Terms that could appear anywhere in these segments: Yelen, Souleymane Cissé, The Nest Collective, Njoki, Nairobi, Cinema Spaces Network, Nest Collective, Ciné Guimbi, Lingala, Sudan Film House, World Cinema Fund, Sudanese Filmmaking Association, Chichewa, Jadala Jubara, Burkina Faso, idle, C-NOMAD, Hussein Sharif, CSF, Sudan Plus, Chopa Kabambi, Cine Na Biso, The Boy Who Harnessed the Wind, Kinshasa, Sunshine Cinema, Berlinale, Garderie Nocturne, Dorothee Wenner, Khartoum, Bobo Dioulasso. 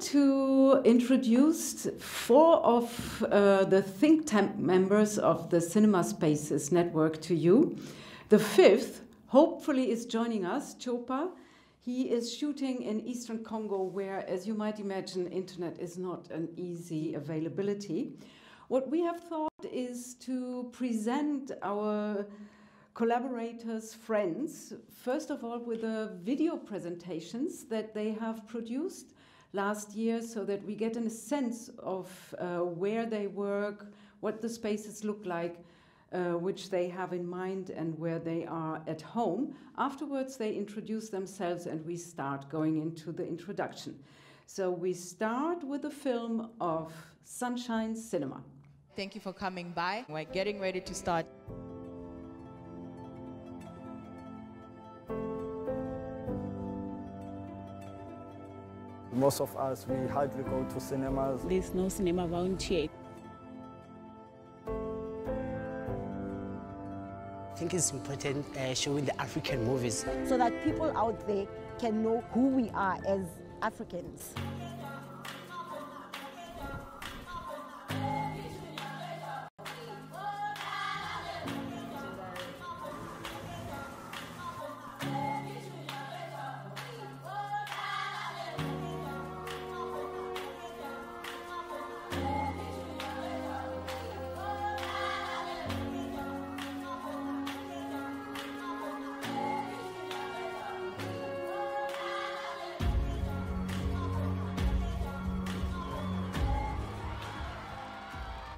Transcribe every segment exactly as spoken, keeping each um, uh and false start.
to introduce four of uh, the think tank members of the Cinema Spaces Network to you. The fifth, hopefully, is joining us, Chopa. He is shooting in Eastern Congo where, as you might imagine, internet is not an easy availability. What we have thought is to present our collaborators, friends, first of all with the video presentations that they have produced last year so that we get a sense of uh, where they work, what the spaces look like, uh, which they have in mind and where they are at home. Afterwards, they introduce themselves and we start going into the introduction. So we start with a film of Sunshine Cinema. Thank you for coming by. We're getting ready to start. Most of us, we hardly go to cinemas. There's no cinema around here. I think it's important uh, showing the African movies. So that people out there can know who we are as Africans.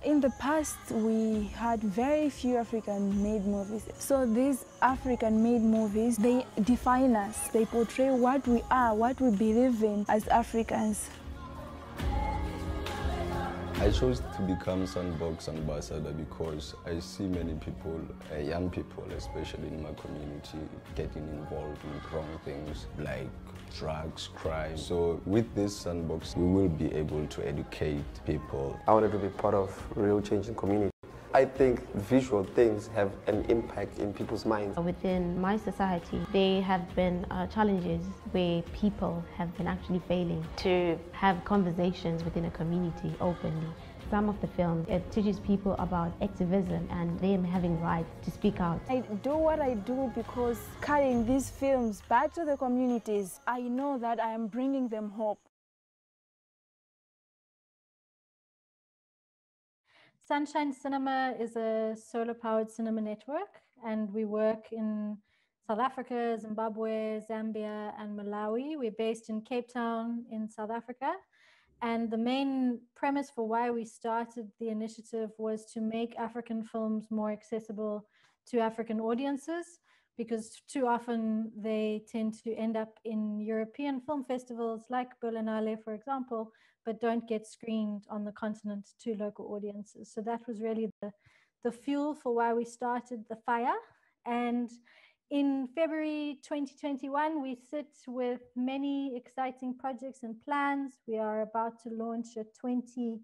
In the past, we had very few African-made movies. So these African-made movies, they define us. They portray what we are, what we believe in as Africans. I chose to become Sandbox Ambassador because I see many people, uh, young people especially in my community, getting involved in wrong things like drugs, crime. So with this sandbox, we will be able to educate people. I wanted to be part of real change in community. I think visual things have an impact in people's minds. Within my society, there have been uh, challenges where people have been actually failing to have conversations within a community openly. Some of the films, it teaches people about activism and them having rights to speak out. I do what I do because carrying these films back to the communities, I know that I am bringing them hope. Sunshine Cinema is a solar-powered cinema network, and we work in South Africa, Zimbabwe, Zambia, and Malawi. We're based in Cape Town in South Africa. And the main premise for why we started the initiative was to make African films more accessible to African audiences, because too often they tend to end up in European film festivals like Berlinale, for example, but don't get screened on the continent to local audiences. So that was really the, the fuel for why we started the fire. And in February twenty twenty-one, we sit with many exciting projects and plans. We are about to launch a twenty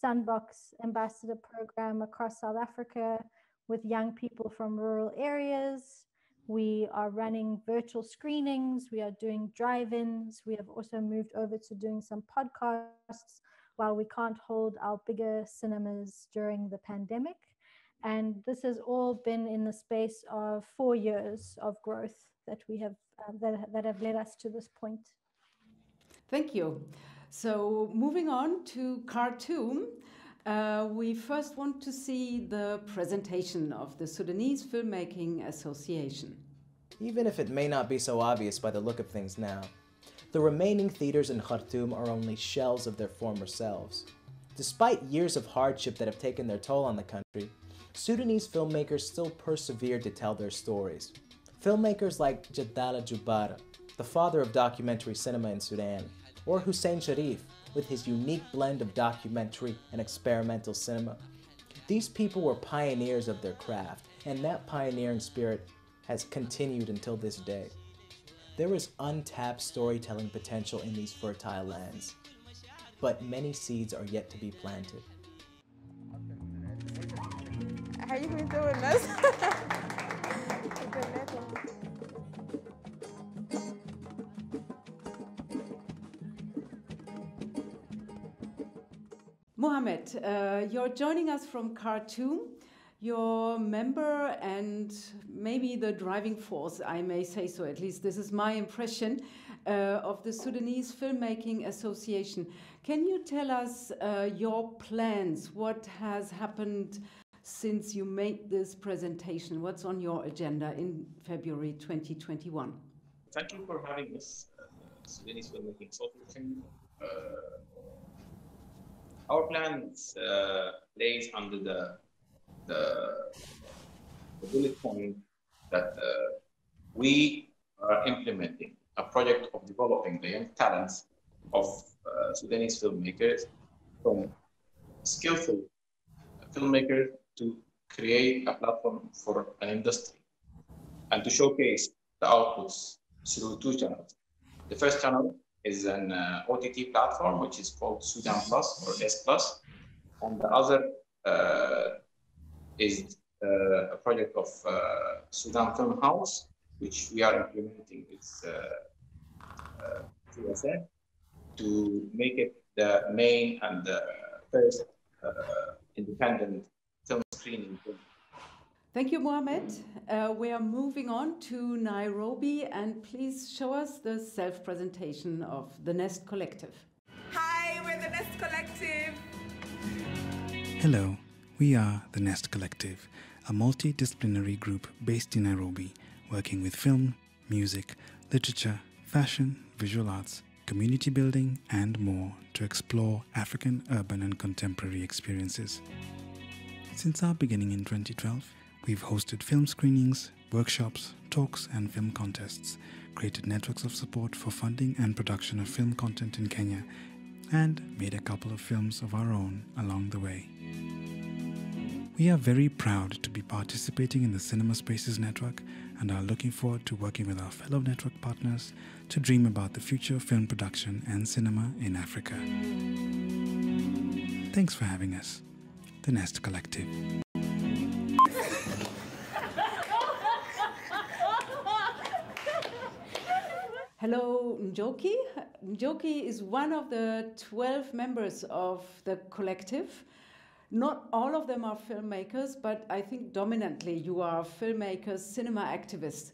Sandbox Ambassador program across South Africa with young people from rural areas. We are running virtual screenings. We are doing drive-ins. We have also moved over to doing some podcasts while we can't hold our bigger cinemas during the pandemic. And this has all been in the space of four years of growth that we have uh, that, that have led us to this point. Thank you. So moving on to Khartoum, uh, we first want to see the presentation of the Sudanese Filmmaking Association. Even if it may not be so obvious by the look of things now, the remaining theaters in Khartoum are only shells of their former selves. Despite years of hardship that have taken their toll on the country, Sudanese filmmakers still persevere to tell their stories. Filmmakers like Jadala Jubara, the father of documentary cinema in Sudan, or Hussein Sharif, with his unique blend of documentary and experimental cinema. These people were pioneers of their craft, and that pioneering spirit has continued until this day. There is untapped storytelling potential in these fertile lands, but many seeds are yet to be planted. How you been doing this? Mohamed, uh, you're joining us from Khartoum. You're a member and maybe the driving force, I may say so, at least this is my impression, uh, of the Sudanese Filmmaking Association. Can you tell us uh, your plans? What has happened since you made this presentation? What's on your agenda in February twenty twenty-one? Thank you for having us, uh, Sudanese Filmmaking Association. Uh, our plans uh, lays under the The, the bullet point that uh, we are implementing a project of developing the young talents of uh, Sudanese filmmakers, from skillful filmmakers, to create a platform for an industry and to showcase the outputs through two channels. The first channel is an uh, O T T platform, which is called Sudan Plus or S Plus, and the other uh, is uh, a project of uh, Sudan Film House, which we are implementing its uh, uh, to make it the main and the first uh, independent film screening. Thank you, Mohamed. Uh, we are moving on to Nairobi, and please show us the self-presentation of the Nest Collective. Hi, we're the Nest Collective. Hello. We are the Nest Collective, a multidisciplinary group based in Nairobi, working with film, music, literature, fashion, visual arts, community building, and more to explore African, urban, and contemporary experiences. Since our beginning in twenty twelve, we've hosted film screenings, workshops, talks, and film contests, created networks of support for funding and production of film content in Kenya, and made a couple of films of our own along the way. We are very proud to be participating in the Cinema Spaces Network and are looking forward to working with our fellow network partners to dream about the future of film production and cinema in Africa. Thanks for having us, the Nest Collective. Hello, Njoki. Njoki is one of the twelve members of the collective. Not all of them are filmmakers, but I think dominantly you are filmmakers, cinema activists.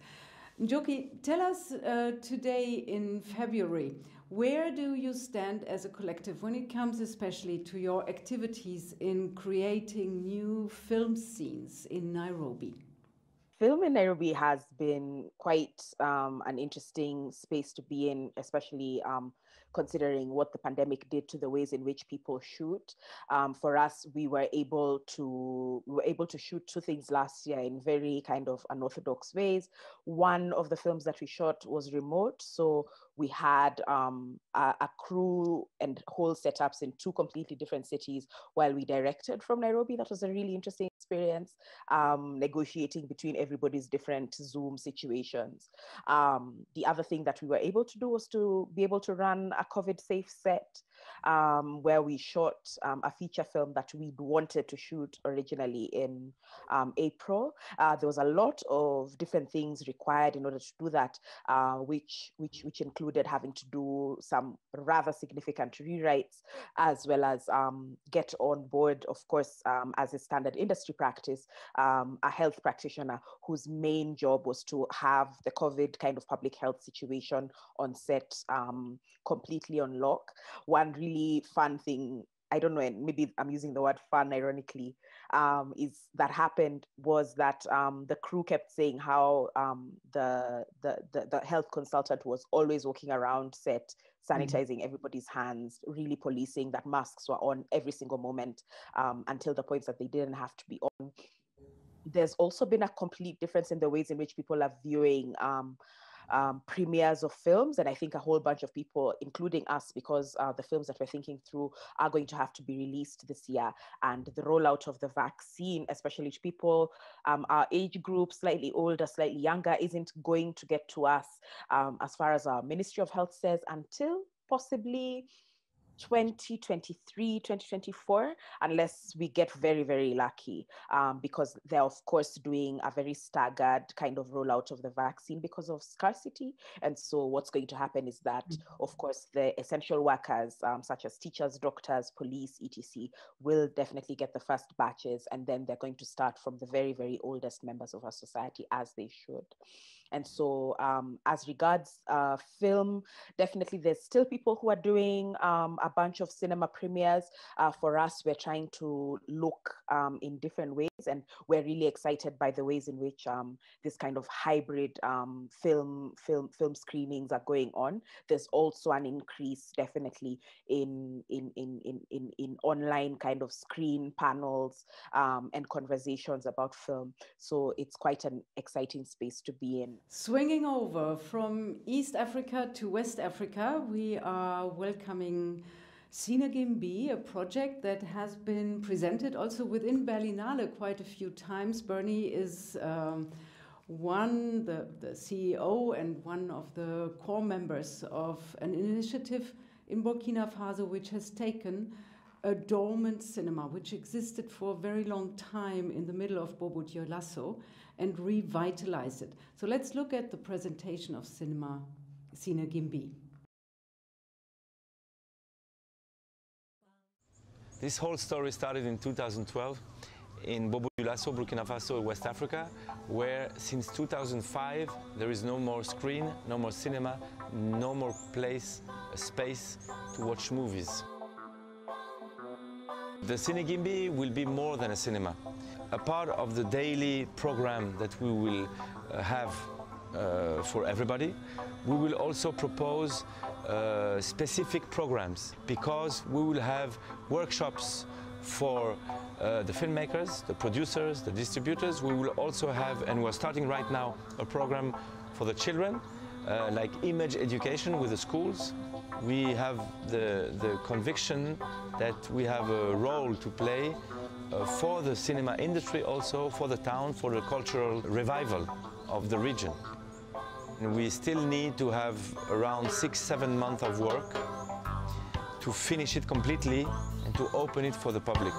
Njoki, tell us uh, today in February, where do you stand as a collective when it comes especially to your activities in creating new film scenes in Nairobi? Film in Nairobi has been quite um, an interesting space to be in, especially um, considering what the pandemic did to the ways in which people shoot. Um, for us, we were able to we were able to shoot two things last year in very kind of unorthodox ways. One of the films that we shot was remote, so we had um, a, a crew and whole setups in two completely different cities while we directed from Nairobi. That was a really interesting experience, um, negotiating between everybody's different Zoom situations. Um, the other thing that we were able to do was to be able to run a COVID-safe set, um, where we shot um, a feature film that we wanted to shoot originally in um, April. Uh, there was a lot of different things required in order to do that, uh, which, which, which includes included having to do some rather significant rewrites, as well as um, get on board, of course, um, as a standard industry practice, um, a health practitioner whose main job was to have the COVID kind of public health situation on set um, completely on lock. One really fun thing, I don't know, and maybe I'm using the word fun ironically, um, is that happened was that um, the crew kept saying how um, the, the, the, the health consultant was always walking around set, sanitizing mm-hmm. everybody's hands, really policing that masks were on every single moment um, until the point that they didn't have to be on. There's also been a complete difference in the ways in which people are viewing um, Um, premieres of films, and I think a whole bunch of people, including us, because uh, the films that we're thinking through are going to have to be released this year, and the rollout of the vaccine, especially to people um, our age group, slightly older, slightly younger, isn't going to get to us um, as far as our Ministry of Health says until possibly twenty twenty-three, twenty twenty-four, unless we get very, very lucky, um, because they're of course doing a very staggered kind of rollout of the vaccine because of scarcity. And so what's going to happen is that, of course, the essential workers, um, such as teachers, doctors, police, et cetera, will definitely get the first batches, and then they're going to start from the very, very oldest members of our society, as they should. And so um, as regards uh, film, definitely there's still people who are doing um, a bunch of cinema premieres. Uh, for us, we're trying to look um, in different ways, and we're really excited by the ways in which um, this kind of hybrid um, film, film, film screenings are going on. There's also an increase definitely in, in, in, in, in, in online kind of screen panels um, and conversations about film. So it's quite an exciting space to be in. Swinging over from East Africa to West Africa, we are welcoming Ciné Guimbi, a project that has been presented also within Berlinale quite a few times. Bernie is um, one, the, the C E O and one of the core members of an initiative in Burkina Faso which has taken a dormant cinema which existed for a very long time in the middle of Bobo Dioulasso and revitalized it. So let's look at the presentation of cinema, Ciné Guimbi. This whole story started in two thousand twelve in Bobo Dioulasso, Burkina Faso, West Africa, where since two thousand five there is no more screen, no more cinema, no more place, a space to watch movies. The Ciné Guimbi will be more than a cinema. A part of the daily program that we will have uh, for everybody, we will also propose Uh, specific programs, because we will have workshops for uh, the filmmakers, the producers, the distributors. We will also have, and we're starting right now, a program for the children, uh, like image education with the schools. We have the, the conviction that we have a role to play uh, for the cinema industry, also for the town, for the cultural revival of the region. We still need to have around six, seven months of work to finish it completely and to open it for the public.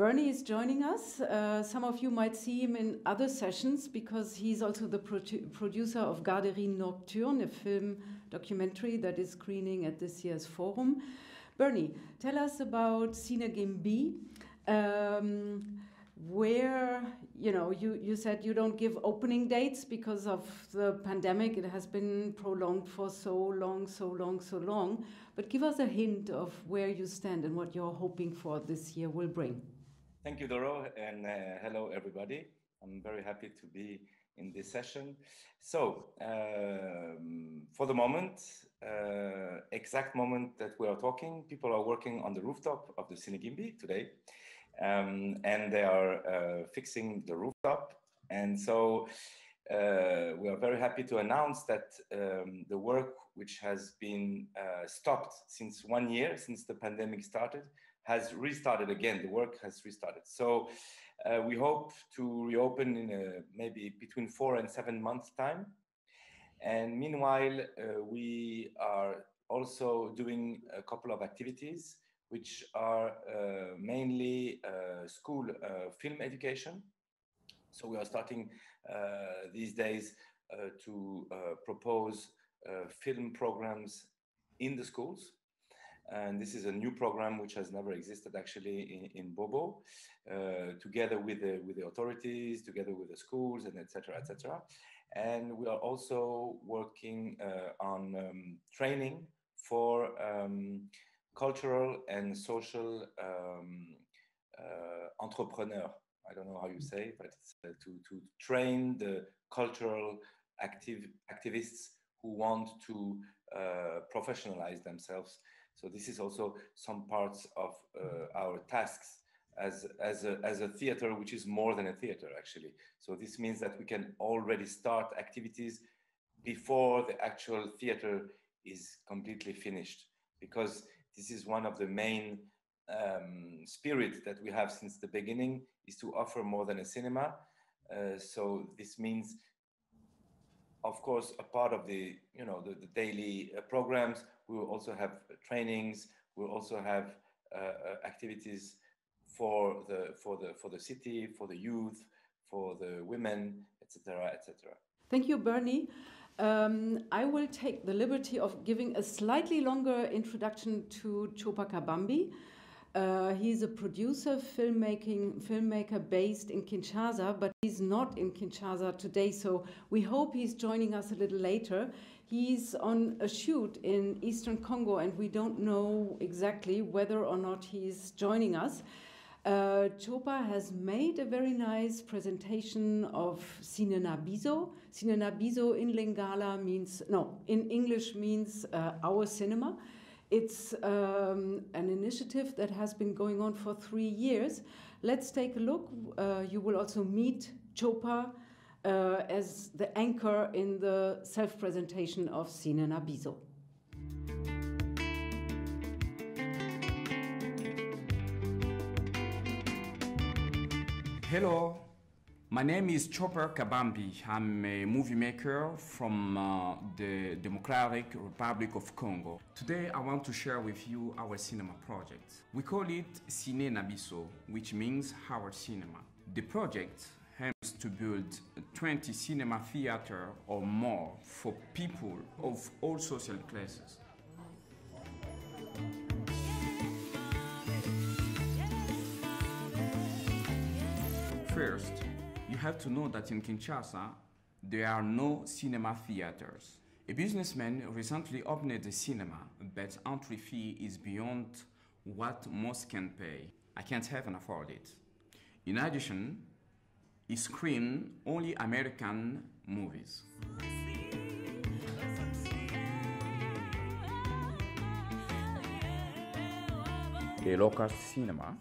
Bernie is joining us. Uh, some of you might see him in other sessions because he's also the produ producer of Garderie Nocturne, a film documentary that is screening at this year's Forum. Bernie, tell us about Ciné Guimbi. Um, where, you know, you, you said you don't give opening dates because of the pandemic. It has been prolonged for so long, so long, so long. But give us a hint of where you stand and what you're hoping for this year will bring. Thank you, Doro, and uh, hello, everybody. I'm very happy to be in this session. So, um, for the moment, uh, exact moment that we are talking, people are working on the rooftop of the Ciné Guimbi today, um, and they are uh, fixing the rooftop. And so, uh, we are very happy to announce that um, the work which has been uh, stopped since one year, since the pandemic started, has restarted again. The work has restarted. So uh, we hope to reopen in a, maybe between four and seven months time. And meanwhile, uh, we are also doing a couple of activities, which are uh, mainly uh, school uh, film education. So we are starting uh, these days uh, to uh, propose uh, film programs in the schools. And this is a new program which has never existed actually in, in Bobo, uh, together with the, with the authorities, together with the schools, and et cetera, et cetera. And we are also working uh, on um, training for um, cultural and social um, uh, entrepreneurs. I don't know how you say, but it's, uh, to, to train the cultural active activists who want to uh, professionalize themselves. So this is also some parts of uh, our tasks as, as, a, as a theater, which is more than a theater, actually. So this means that we can already start activities before the actual theater is completely finished, because This is one of the main um, spirits that we have since the beginning, is to offer more than a cinema. Uh, so this means, of course, a part of the, you know, the, the daily uh, programs, we will also have trainings, we'll also have uh, activities for the, for, the, for the city, for the youth, for the women, et cetera, et cetera. Thank you, Bernie. Um, I will take the liberty of giving a slightly longer introduction to Chopa Kabambi. Uh, he's a producer, filmmaking, filmmaker based in Kinshasa, but he's not in Kinshasa today, so we hope he's joining us a little later. He's on a shoot in Eastern Congo, and we don't know exactly whether or not he's joining us. Uh, Chopa has made a very nice presentation of Cine Na Biso. Cine Na Biso in Lingala means, no, in English means uh, our cinema. It's um, an initiative that has been going on for three years. Let's take a look. Uh, you will also meet Chopa uh, as the anchor in the self-presentation of Cine Na Biso. Hello, my name is Chopa Kabambi. I'm a movie maker from uh, the Democratic Republic of Congo. Today I want to share with you our cinema project. We call it Cine Na Biso, which means our cinema. The project aims to build twenty cinema theater or more for people of all social classes. First, you have to know that in Kinshasa, there are no cinema theaters. A businessman recently opened a cinema, but entry fee is beyond what most can pay. I can't even afford it. In addition, he screen only American movies. A local cinema,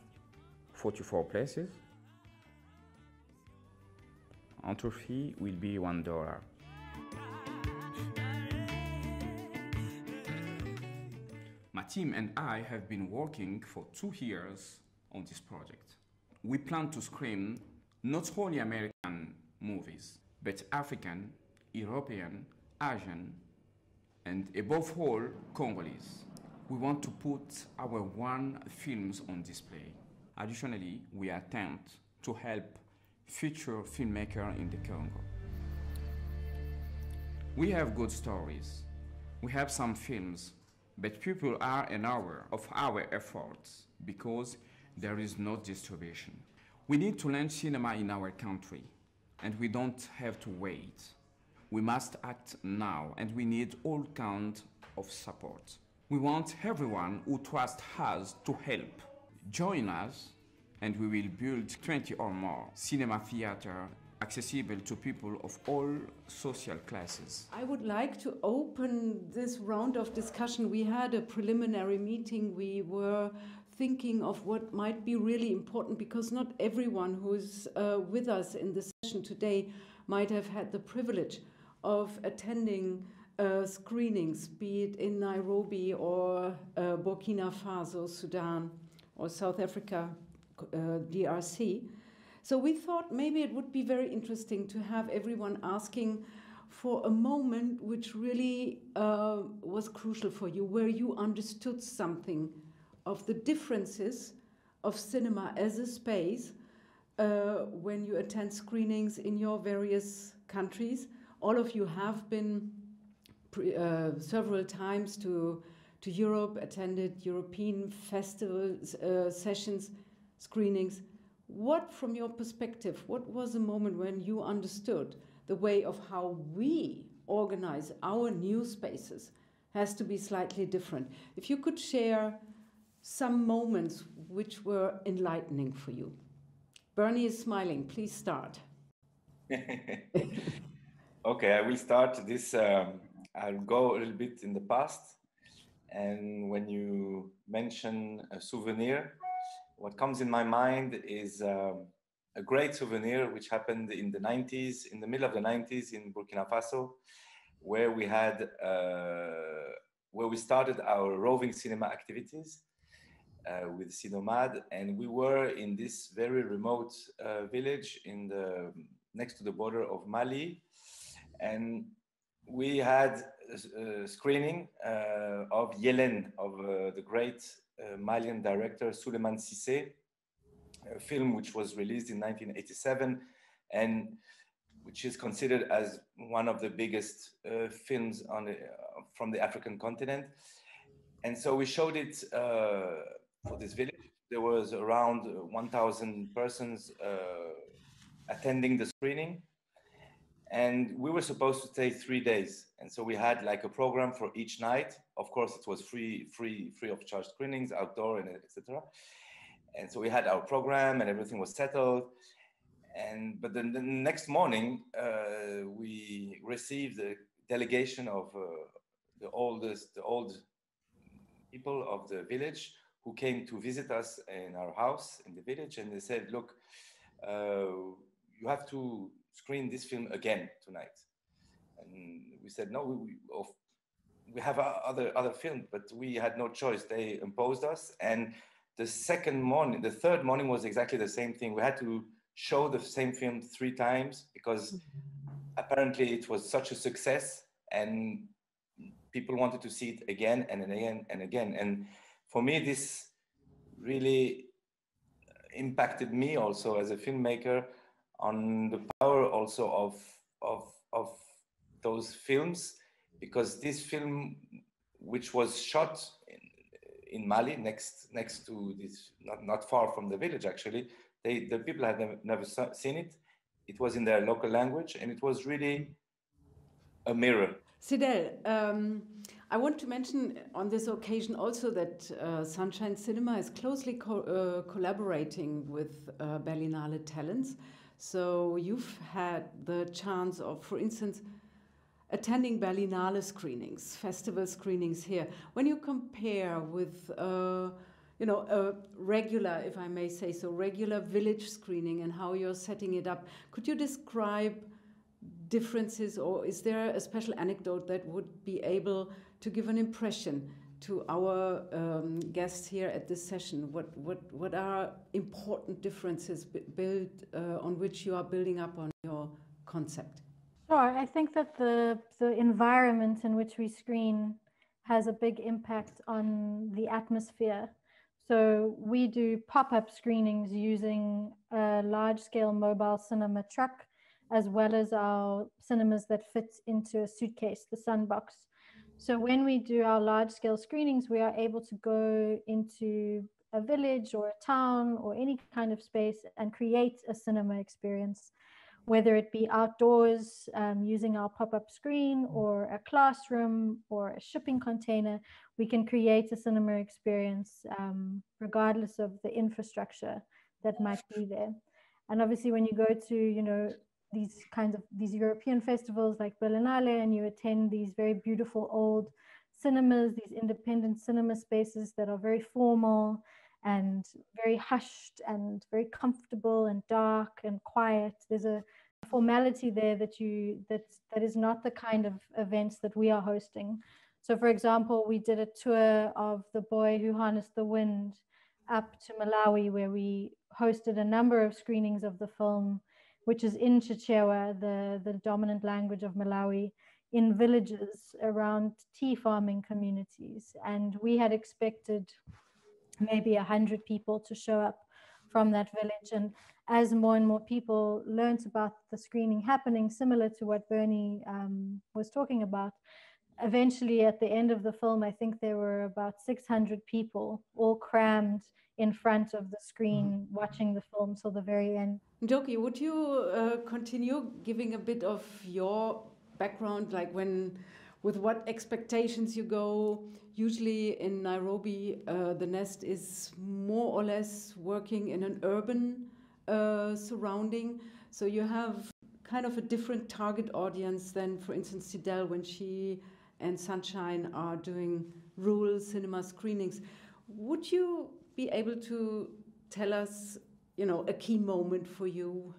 forty-four places, entry fee will be one dollar. My team and I have been working for two years on this project. We plan to screen not only American movies, but African, European, Asian, and above all, Congolese. We want to put our one films on display. Additionally, we attempt to help future filmmaker in the Congo. We have good stories. We have some films, but people are unaware of our efforts because there is no distribution. We need to launch cinema in our country, and we don't have to wait. We must act now, and we need all kind of support. We want everyone who trusts us to help. Join us, and we will build twenty or more cinema theater accessible to people of all social classes. I would like to open this round of discussion. We had a preliminary meeting. We were thinking of what might be really important, because not everyone who is uh, with us in the session today might have had the privilege of attending uh, screenings, be it in Nairobi or uh, Burkina Faso, Sudan, or South Africa, Uh, D R C. So we thought maybe it would be very interesting to have everyone asking for a moment which really uh, was crucial for you, where you understood something of the differences of cinema as a space uh, when you attend screenings in your various countries. All of you have been pre uh, several times to, to Europe, attended European festivals, uh, sessions, screenings. What, from your perspective, what was the moment when you understood the way of how we organize our new spaces has to be slightly different? If you could share some moments which were enlightening for you. Bernie is smiling. Please start. Okay, I will start this. Um, I'll go a little bit in the past. And when you mention a souvenir, what comes in my mind is um, a great souvenir which happened in the nineties, in the middle of the nineties in Burkina Faso, where we had uh, where we started our roving cinema activities uh, with C-NOMAD, and we were in this very remote uh, village in the next to the border of Mali, and we had a screening uh, of Yelen, of uh, the great uh, Malian director Souleymane Cissé, a film which was released in nineteen eighty-seven and which is considered as one of the biggest uh, films on the, uh, from the African continent. And so we showed it uh, for this village. There was around one thousand persons uh, attending the screening. And we were supposed to take three days. And so we had like a program for each night. Of course, it was free, free, free of charge screenings, outdoor, and et cetera. And so we had our program and everything was settled. And but then the next morning, uh, we received a delegation of uh, the oldest, the old people of the village who came to visit us in our house in the village. And they said, look, uh, you have to screen this film again tonight. And we said, no, we, we, oh, we have other, other films, but we had no choice. They imposed us. And the second morning, the third morning was exactly the same thing. We had to show the same film three times because apparently it was such a success and people wanted to see it again and again and again. And for me, this really impacted me also as a filmmaker on the power also of, of, of those films, because this film, which was shot in, in Mali, next, next to this, not, not far from the village actually, They, the people had never, never seen it. It was in their local language, and it was really a mirror. Sidel, um, I want to mention on this occasion also that uh, Sunshine Cinema is closely co uh, collaborating with uh, Berlinale talents. So you've had the chance of, for instance, attending Berlinale screenings, festival screenings here. When you compare with uh, you know, a regular, if I may say so, regular village screening and how you're setting it up. Could you describe differences, or is there a special anecdote that would be able to give an impression to our um, guests here at this session? What, what, what are important differences built, uh, on which you are building up on your concept? Sure, I think that the, the environment in which we screen has a big impact on the atmosphere. So we do pop-up screenings using a large-scale mobile cinema truck, as well as our cinemas that fit into a suitcase, the sunbox. So when we do our large-scale screenings, we are able to go into a village or a town or any kind of space and create a cinema experience, whether it be outdoors um, using our pop-up screen, or a classroom or a shipping container. We can create a cinema experience um, regardless of the infrastructure that might be there. And obviously when you go to, you know, these kinds of, these European festivals like Berlinale, and you attend these very beautiful old cinemas, these independent cinema spaces that are very formal and very hushed and very comfortable and dark and quiet. There's a formality there that you, that, that is not the kind of events that we are hosting. So, for example, we did a tour of The Boy Who Harnessed the Wind up to Malawi, where we hosted a number of screenings of the film, which is in Chichewa, the, the dominant language of Malawi, in villages around tea farming communities. And we had expected maybe one hundred people to show up from that village. And as more and more people learned about the screening happening, similar to what Bernie um, was talking about, eventually, at the end of the film, I think there were about six hundred people all crammed in front of the screen watching the film till the very end. Njoki, would you uh, continue giving a bit of your background, like when, with what expectations you go? Usually in Nairobi, uh, the Nest is more or less working in an urban uh, surrounding, so you have kind of a different target audience than, for instance, Sidel when she and Sunshine are doing rural cinema screenings. Would you be able to tell us, you know, a key moment for you?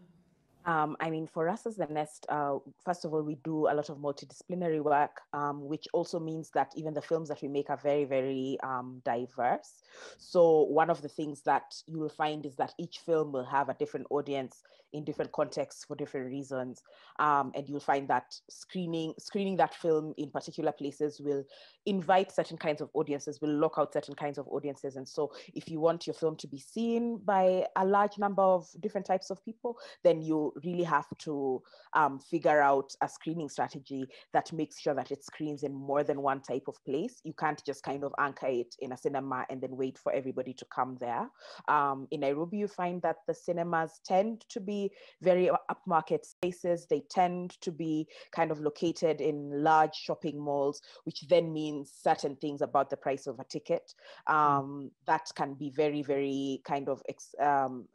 Um, I mean, for us as the Nest, uh, first of all, we do a lot of multidisciplinary work, um, which also means that even the films that we make are very, very um, diverse. So one of the things that you will find is that each film will have a different audience in different contexts for different reasons. Um, and you'll find that screening, screening that film in particular places will invite certain kinds of audiences, will lock out certain kinds of audiences. And so if you want your film to be seen by a large number of different types of people, then you really have to um, figure out a screening strategy that makes sure that it screens in more than one type of place. You can't just kind of anchor it in a cinema and then wait for everybody to come there. Um, in Nairobi, you find that the cinemas tend to be very upmarket spaces. They tend to be kind of located in large shopping malls, which then means certain things about the price of a ticket. Um, that can be very, very kind of, ex um,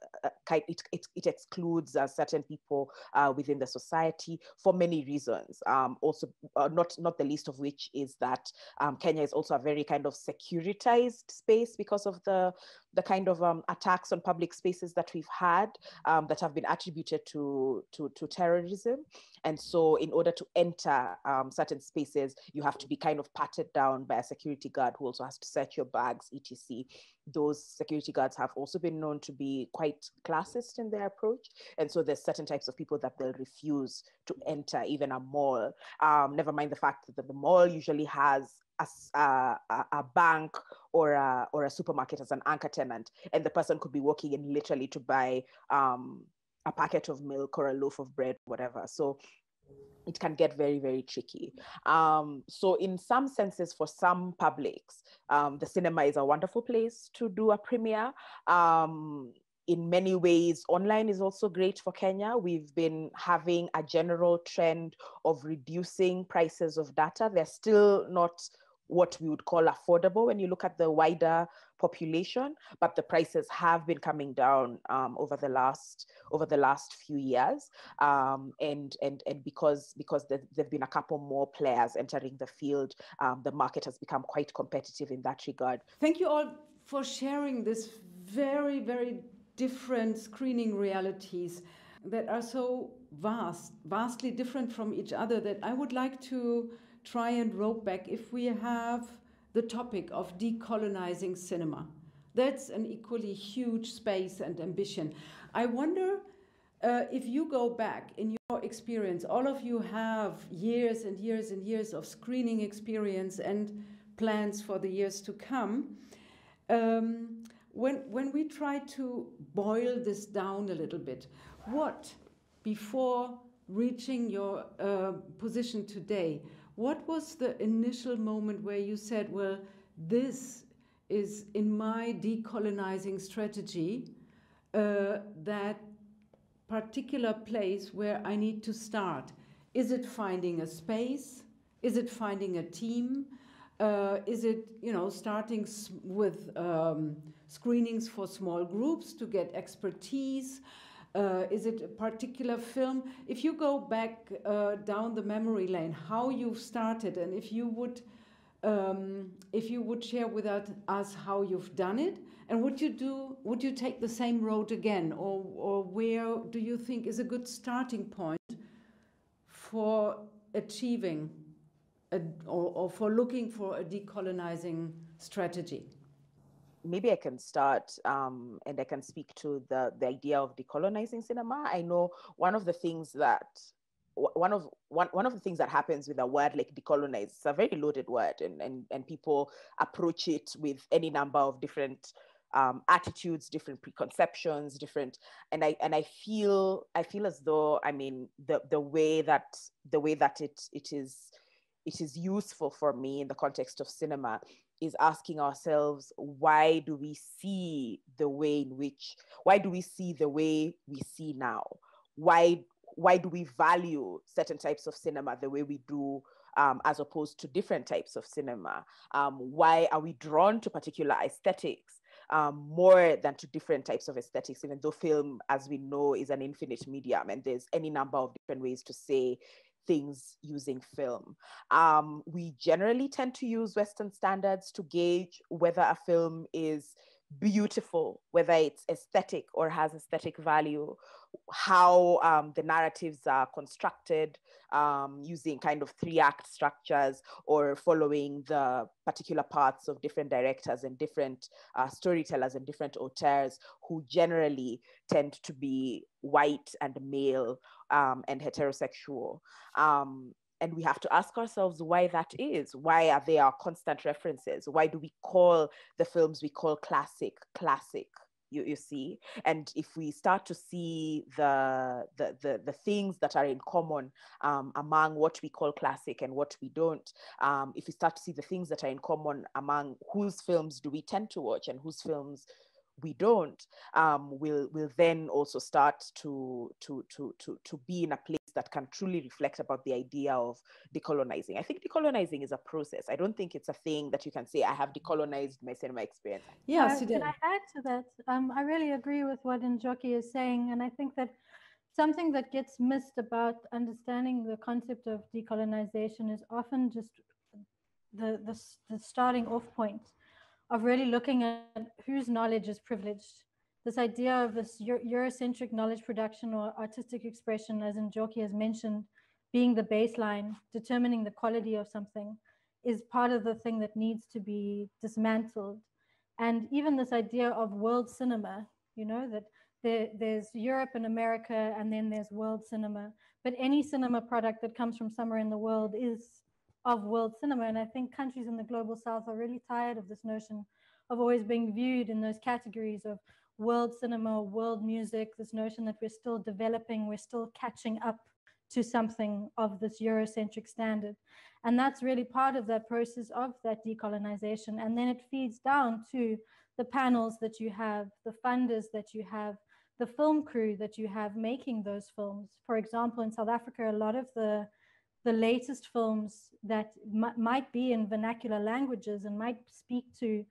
it, it, it excludes uh, certain people uh, within the society for many reasons. Um, also, uh, not, not the least of which is that um, Kenya is also a very kind of securitized space because of the, the kind of um, attacks on public spaces that we've had um, that have been attributed to, to, to terrorism. And so in order to enter um, certain spaces, you have to be kind of patted down by a security guard who also has to search your bags, et cetera. Those security guards have also been known to be quite classist in their approach. And so there's certain types of people that they'll refuse to enter even a mall. Um, never mind the fact that the mall usually has a, a, a bank or a, or a supermarket as an anchor tenant. And the person could be walking in literally to buy um, a packet of milk or a loaf of bread, whatever. So it can get very, very tricky. Um, so in some senses, for some publics, um, the cinema is a wonderful place to do a premiere. Um, in many ways, online is also great for Kenya. We've been having a general trend of reducing prices of data. They're still not what we would call affordable when you look at the wider population, but the prices have been coming down um, over the last over the last few years, um, and and and because because there, there've been a couple more players entering the field, um, the market has become quite competitive in that regard. Thank you all for sharing this very very different screening realities that are so vast, vastly different from each other, that I would like to try and rope back if we have the topic of decolonizing cinema. That's an equally huge space and ambition. I wonder uh, if you go back in your experience, all of you have years and years and years of screening experience and plans for the years to come. Um, when, when we try to boil this down a little bit, what, before reaching your uh, position today, what was the initial moment where you said, well, this is in my decolonizing strategy, uh, that particular place where I need to start? Is it finding a space? Is it finding a team? Uh, is it, you know, starting s with um, screenings for small groups to get expertise? Uh, is it a particular film? If you go back uh, down the memory lane, how you've started, and if you would, um, if you would share with us how you've done it, and would you do, would you take the same road again, or or where do you think is a good starting point for achieving, a, or, or for looking for a decolonizing strategy? Maybe I can start um, and I can speak to the, the idea of decolonizing cinema. I know one of the things that one of one, one of the things that happens with a word like decolonize, it's a very loaded word, and, and, and people approach it with any number of different um, attitudes, different preconceptions, different, and I and I feel I feel as though, I mean, the the way that the way that it it is it is useful for me in the context of cinema is asking ourselves, why do we see the way in which, why do we see the way we see now? Why, why do we value certain types of cinema the way we do, um, as opposed to different types of cinema? Um, why are we drawn to particular aesthetics Um, more than to different types of aesthetics, even though film, as we know, is an infinite medium, and there's any number of different ways to say things using film. Um, we generally tend to use Western standards to gauge whether a film is beautiful, whether it's aesthetic or has aesthetic value, how um, the narratives are constructed um, using kind of three act structures or following the particular paths of different directors and different uh, storytellers and different auteurs who generally tend to be white and male um, and heterosexual. Um, And we have to ask ourselves why that is. Why are there constant references? Why do we call the films we call classic, classic, you, you see? And if we start to see the, the, the, the things that are in common um, among what we call classic and what we don't, um, if we start to see the things that are in common among whose films do we tend to watch and whose films we don't, um, we'll, we'll then also start to, to, to, to, to be in a place that can truly reflect about the idea of decolonizing. I think decolonizing is a process. I don't think it's a thing that you can say, I have decolonized my cinema experience. Yeah, uh, can I add to that? Um, I really agree with what Njoki is saying. And I think that something that gets missed about understanding the concept of decolonization is often just the, the, the starting off point of really looking at whose knowledge is privileged. This idea of this Eurocentric knowledge production or artistic expression, as Njoki has mentioned, being the baseline, determining the quality of something, is part of the thing that needs to be dismantled. And even this idea of world cinema, you know, that there, there's Europe and America, and then there's world cinema. But any cinema product that comes from somewhere in the world is of world cinema. And I think countries in the global south are really tired of this notion of always being viewed in those categories of world cinema, world music, this notion that we're still developing, we're still catching up to something of this Eurocentric standard. And that's really part of that process of that decolonization. And then it feeds down to the panels that you have, the funders that you have, the film crew that you have making those films. For example, in South Africa, a lot of the, the latest films that might be in vernacular languages and might speak to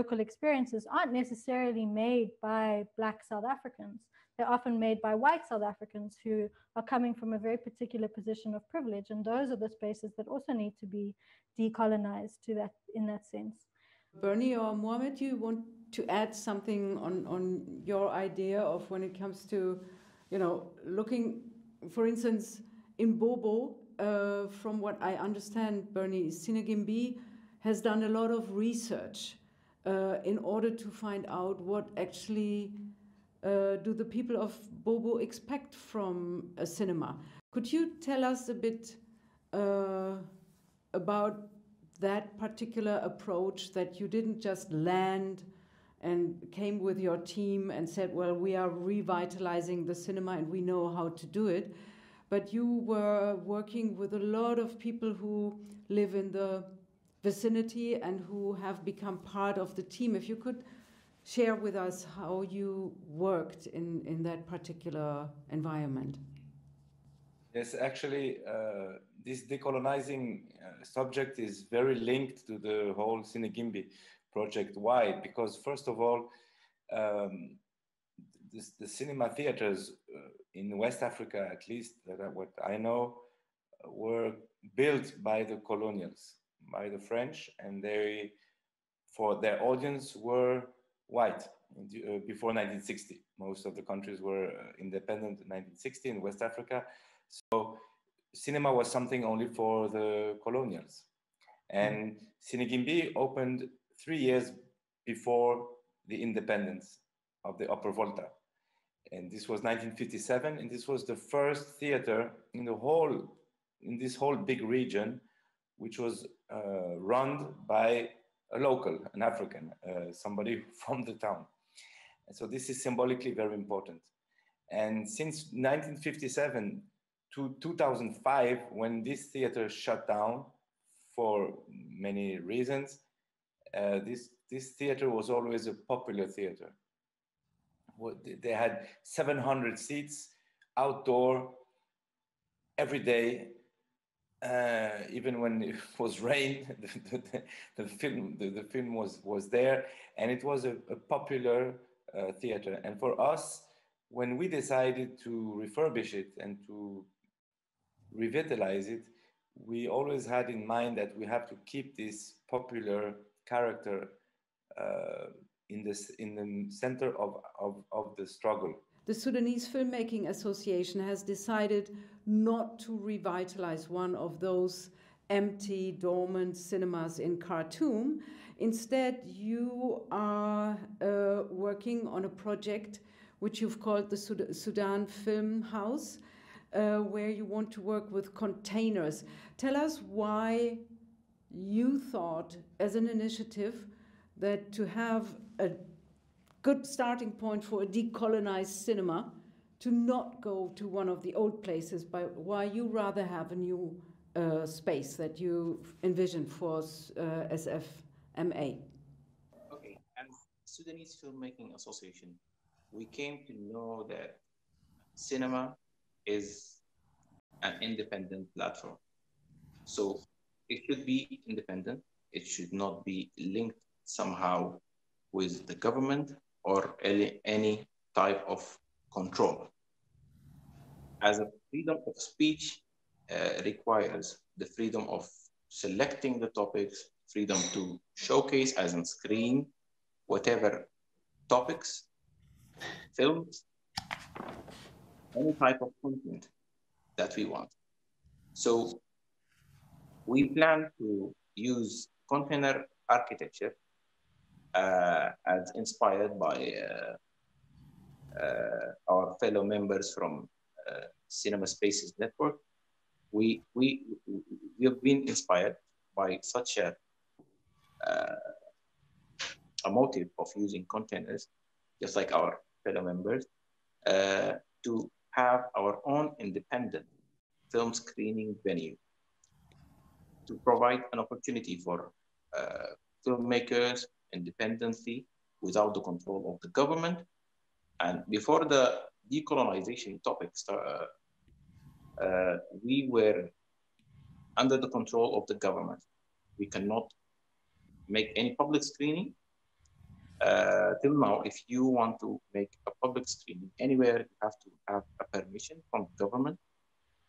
local experiences aren't necessarily made by Black South Africans. They're often made by white South Africans who are coming from a very particular position of privilege. And those are the spaces that also need to be decolonized to that, in that sense. Bernie or Mohammed, you want to add something on, on your idea of when it comes to, you know, looking, for instance, in Bobo, uh, from what I understand, Bernie, Ciné Guimbi has done a lot of research Uh, in order to find out what actually uh, do the people of Bobo expect from a cinema. Could you tell us a bit uh, about that particular approach, that you didn't just land and came with your team and said, well, we are revitalizing the cinema and we know how to do it, but you were working with a lot of people who live in the vicinity and who have become part of the team. If you could share with us how you worked in, in that particular environment. Yes, actually, uh, this decolonizing uh, subject is very linked to the whole Ciné Guimbi project. Why? Because first of all, um, this, the cinema theaters uh, in West Africa, at least that I, what I know, were built by the colonials, by the French, and they, for their audience, were white before nineteen sixty. Most of the countries were independent in nineteen sixty in West Africa. So cinema was something only for the colonials. And Ciné Guimbi opened three years before the independence of the Upper Volta. And this was nineteen fifty-seven, and this was the first theater in the whole, in this whole big region, which was uh, run by a local, an African, uh, somebody from the town. And so this is symbolically very important. And since nineteen fifty-seven to two thousand five, when this theater shut down for many reasons, uh, this, this theater was always a popular theater. They had seven hundred seats outdoor every day. Uh, even when it was rain, the, the, the film the, the film was was there, and it was a, a popular uh, theater. And for us, when we decided to refurbish it and to revitalize it, we always had in mind that we have to keep this popular character uh, in this in the center of, of, of the struggle. The Sudanese Filmmaking Association has decided not to revitalize one of those empty, dormant cinemas in Khartoum. Instead, you are uh, working on a project which you've called the Sud- Sudan Film House, uh, where you want to work with containers. Tell us why you thought, as an initiative, that to have a good starting point for a decolonized cinema, to not go to one of the old places, but why you rather have a new Uh, space that you envision for uh, S F M A? Okay, and Sudanese Filmmaking Association, we came to know that cinema is an independent platform. So it should be independent. It should not be linked somehow with the government or any, any type of control. As a freedom of speech, Uh, requires the freedom of selecting the topics, freedom to showcase as in screen, whatever topics, films, any type of content that we want. So we plan to use container architecture uh, as inspired by uh, uh, our fellow members from uh, Cinema Spaces Network. We, we, we have been inspired by such a, uh, a motive of using containers, just like our fellow members, uh, to have our own independent film screening venue, to provide an opportunity for uh, filmmakers independently without the control of the government. And before the decolonization topic started, uh, Uh, we were under the control of the government. We cannot make any public screening. Uh, till now, if you want to make a public screening anywhere, you have to have a permission from the government.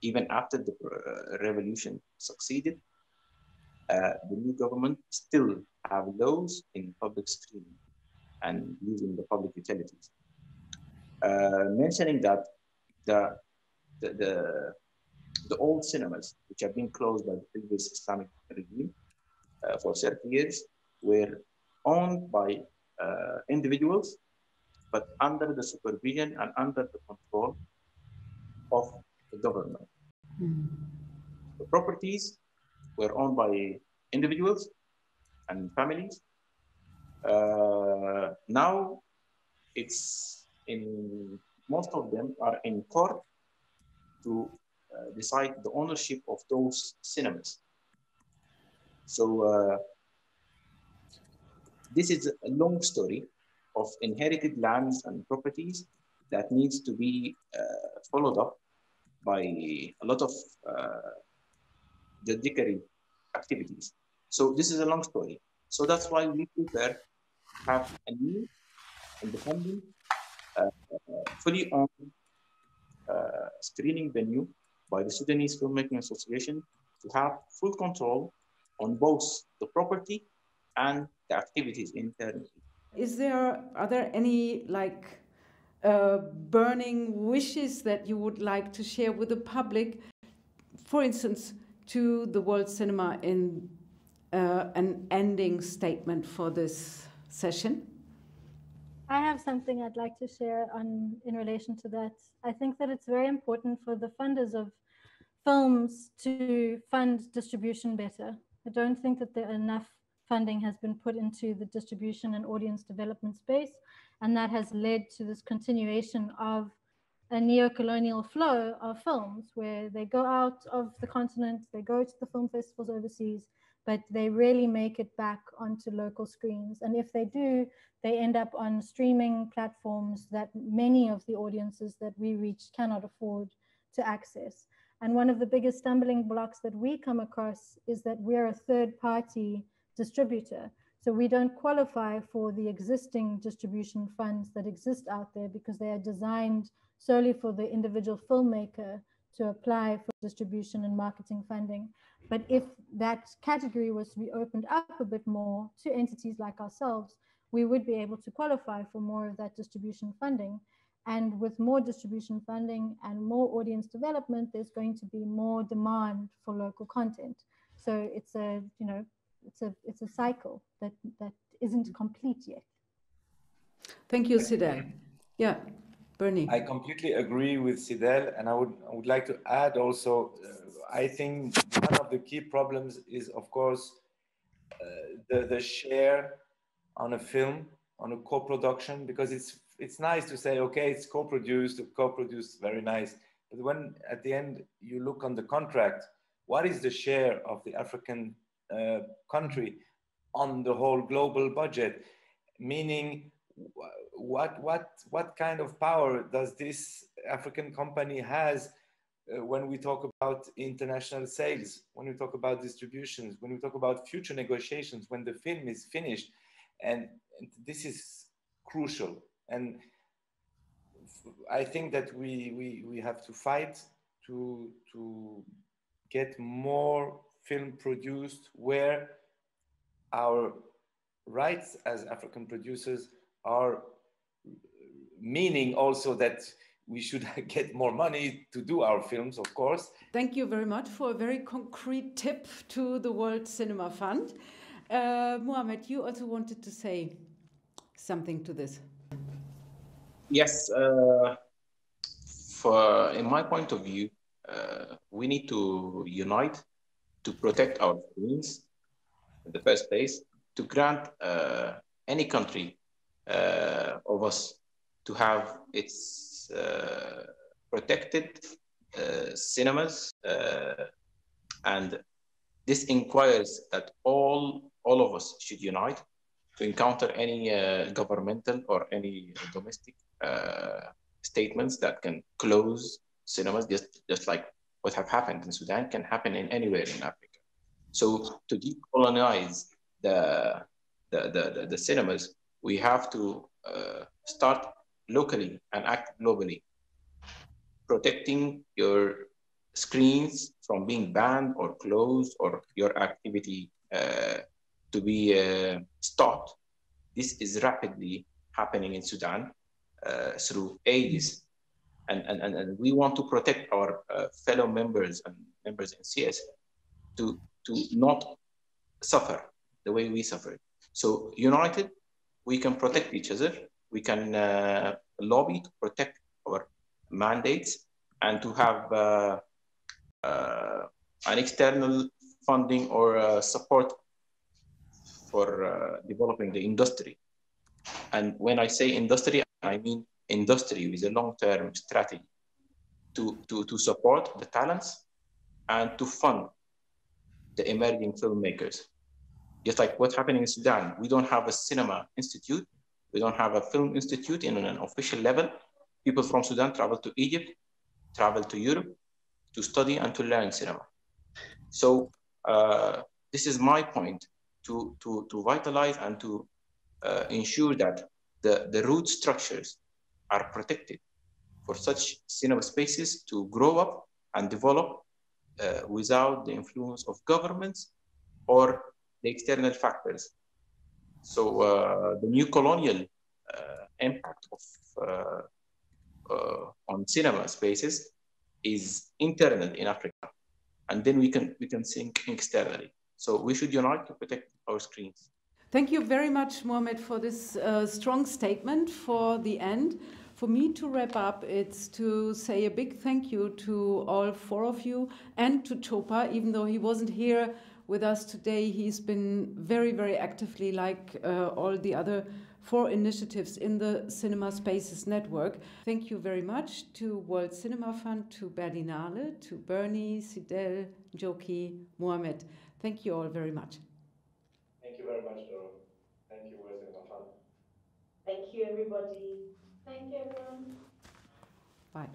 Even after the uh, revolution succeeded, uh, the new government still have laws in public screening and using the public utilities. Uh, mentioning that the The, the, the old cinemas, which have been closed by the previous Islamic regime uh, for thirty years, were owned by uh, individuals, but under the supervision and under the control of the government. Mm-hmm. The properties were owned by individuals and families. Uh, now it's in, most of them are in court to uh, decide the ownership of those cinemas. So uh, this is a long story of inherited lands and properties that needs to be uh, followed up by a lot of uh, dedicatory activities. So this is a long story. So that's why we prepare to have a new, independent, uh, uh, fully owned Uh, screening venue by the Sudanese Filmmaking Association to have full control on both the property and the activities internally. Is there, are there any like uh, burning wishes that you would like to share with the public, for instance, to the world cinema in uh, an ending statement for this session? I have something I'd like to share on in relation to that. I think that it's very important for the funders of films to fund distribution better. I don't think that there enough funding has been put into the distribution and audience development space, and that has led to this continuation of a neo-colonial flow of films where they go out of the continent, they go to the film festivals overseas, but they really make it back onto local screens. And if they do, they end up on streaming platforms that many of the audiences that we reach cannot afford to access. And one of the biggest stumbling blocks that we come across is that we're a third party distributor. So we don't qualify for the existing distribution funds that exist out there because they are designed solely for the individual filmmaker to apply for distribution and marketing funding. But if that category was to be opened up a bit more to entities like ourselves, we would be able to qualify for more of that distribution funding. And with more distribution funding and more audience development, there's going to be more demand for local content. So it's a, you know, it's a, it's a cycle that, that isn't complete yet. Thank you, Sidel. Yeah, Bernie. I completely agree with Sidel, and I would, I would like to add also, uh, I think one of the key problems is, of course, uh, the, the share on a film, on a co-production, because it's it's nice to say, okay, it's co-produced, co-produced, very nice. But when at the end you look on the contract, what is the share of the African uh, country on the whole global budget? Meaning, what, what, what kind of power does this African company has uh, when we talk about international sales, when we talk about distributions, when we talk about future negotiations, when the film is finished? And this is crucial. And I think that we, we, we have to fight to, to get more film produced where our rights as African producers are, meaning also that we should get more money to do our films, of course. Thank you very much for a very concrete tip to the World Cinema Fund. Uh, Mohamed, you also wanted to say something to this. Yes, uh, for, in my point of view, uh, we need to unite to protect our dreams in the first place, to grant uh, any country uh, of us to have its uh, protected uh, cinemas, uh, and this inquires that all, all of us should unite to encounter any uh, governmental or any domestic uh, statements that can close cinemas, just, just like what have happened in Sudan can happen in anywhere in Africa. So to decolonize the, the, the, the, the cinemas, we have to uh, start locally and act globally, protecting your screens from being banned or closed, or your activity uh, to be uh, stopped. This is rapidly happening in Sudan uh, through ages. And, and, and we want to protect our uh, fellow members and members in C S F to, to not suffer the way we suffered. So united, we can protect each other. We can uh, lobby to protect our mandates and to have uh, Uh, an external funding or uh, support for uh, developing the industry. And when I say industry, I mean industry with a long-term strategy to, to, to support the talents and to fund the emerging filmmakers. Just like what's happening in Sudan, we don't have a cinema institute, we don't have a film institute in an official level. People from Sudan travel to Egypt, travel to Europe, to study and to learn cinema. So uh, this is my point, to, to, to vitalize and to uh, ensure that the, the root structures are protected for such cinema spaces to grow up and develop uh, without the influence of governments or the external factors. So uh, the new colonial uh, impact of, uh, uh, on cinema spaces is internal in Africa, and then we can we can think externally. So we should unite to protect our screens. Thank you very much, Mohamed, for this uh, strong statement for the end. For me to wrap up, it's to say a big thank you to all four of you and to Chopa. Even though he wasn't here with us today, he's been very, very actively, like uh, all the other four initiatives in the Cinema Spaces Network. Thank you very much to World Cinema Fund, to Berlinale, to Bernie, Sidel, Joki, Mohamed. Thank you all very much. Thank you very much, Doro. Thank you, World Cinema Fund. Thank you, everybody. Thank you, everyone. Bye.